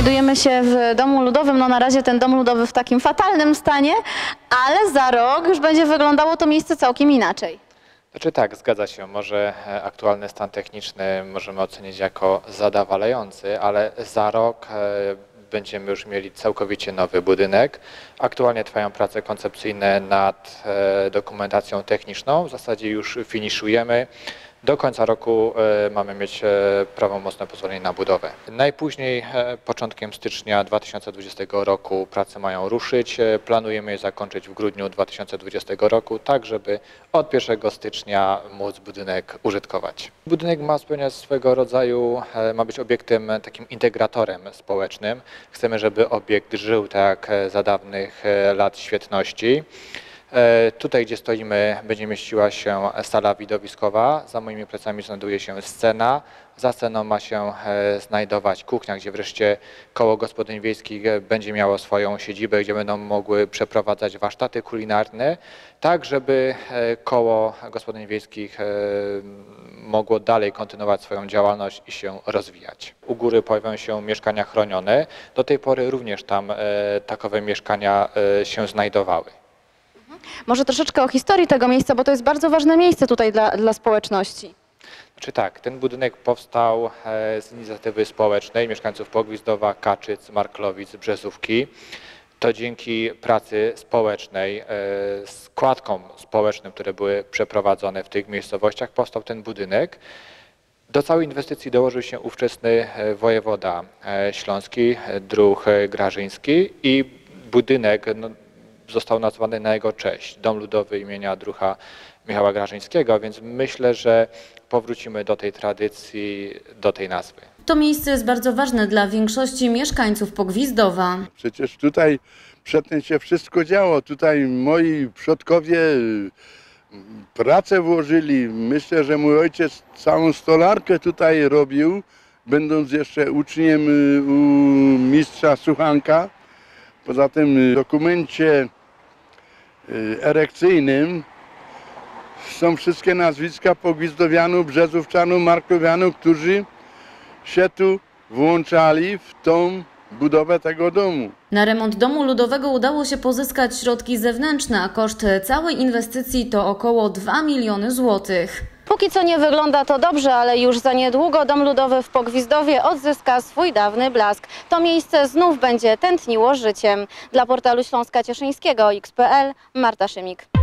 Znajdujemy się w Domu Ludowym, no na razie ten Dom Ludowy w takim fatalnym stanie, ale za rok już będzie wyglądało to miejsce całkiem inaczej. Znaczy tak, zgadza się, może aktualny stan techniczny możemy ocenić jako zadowalający, ale za rok będziemy już mieli całkowicie nowy budynek. Aktualnie trwają prace koncepcyjne nad dokumentacją techniczną, w zasadzie już finiszujemy. Do końca roku mamy mieć prawomocne pozwolenie na budowę. Najpóźniej początkiem stycznia 2020 roku prace mają ruszyć. Planujemy je zakończyć w grudniu 2020 roku, tak żeby od 1 stycznia móc budynek użytkować. Budynek ma spełniać swego rodzaju, ma być obiektem takim integratorem społecznym. Chcemy, żeby obiekt żył tak za dawnych lat świetności. Tutaj, gdzie stoimy, będzie mieściła się sala widowiskowa, za moimi plecami znajduje się scena, za sceną ma się znajdować kuchnia, gdzie wreszcie koło gospodyń wiejskich będzie miało swoją siedzibę, gdzie będą mogły przeprowadzać warsztaty kulinarne, tak żeby koło gospodyń wiejskich mogło dalej kontynuować swoją działalność i się rozwijać. U góry pojawią się mieszkania chronione, do tej pory również tam takowe mieszkania się znajdowały. Może troszeczkę o historii tego miejsca, bo to jest bardzo ważne miejsce tutaj dla społeczności. Znaczy tak, ten budynek powstał z inicjatywy społecznej mieszkańców Pogwizdowa, Kaczyc, Marklowic, Brzezówki. To dzięki pracy społecznej, składkom społecznym, które były przeprowadzone w tych miejscowościach, powstał ten budynek. Do całej inwestycji dołożył się ówczesny wojewoda śląski, druh Grażyński, i budynek został nazwany na jego cześć, Dom Ludowy imienia druha Michała Grażyńskiego, więc myślę, że powrócimy do tej tradycji, do tej nazwy. To miejsce jest bardzo ważne dla większości mieszkańców Pogwizdowa. Przecież tutaj przedtem się wszystko działo, tutaj moi przodkowie pracę włożyli. Myślę, że mój ojciec całą stolarkę tutaj robił, będąc jeszcze uczniem u mistrza Suchanka. Poza tym w dokumencie erekcyjnym są wszystkie nazwiska Pogwizdowianów, Brzezówczanów, Marklowianów, którzy się tu włączali w tą budowę tego domu. Na remont Domu Ludowego udało się pozyskać środki zewnętrzne, a koszt całej inwestycji to około 2 miliony złotych. Póki co nie wygląda to dobrze, ale już za niedługo Dom Ludowy w Pogwizdowie odzyska swój dawny blask. To miejsce znów będzie tętniło życiem. Dla portalu Śląska-Cieszyńskiego X.pl Marta Szymik.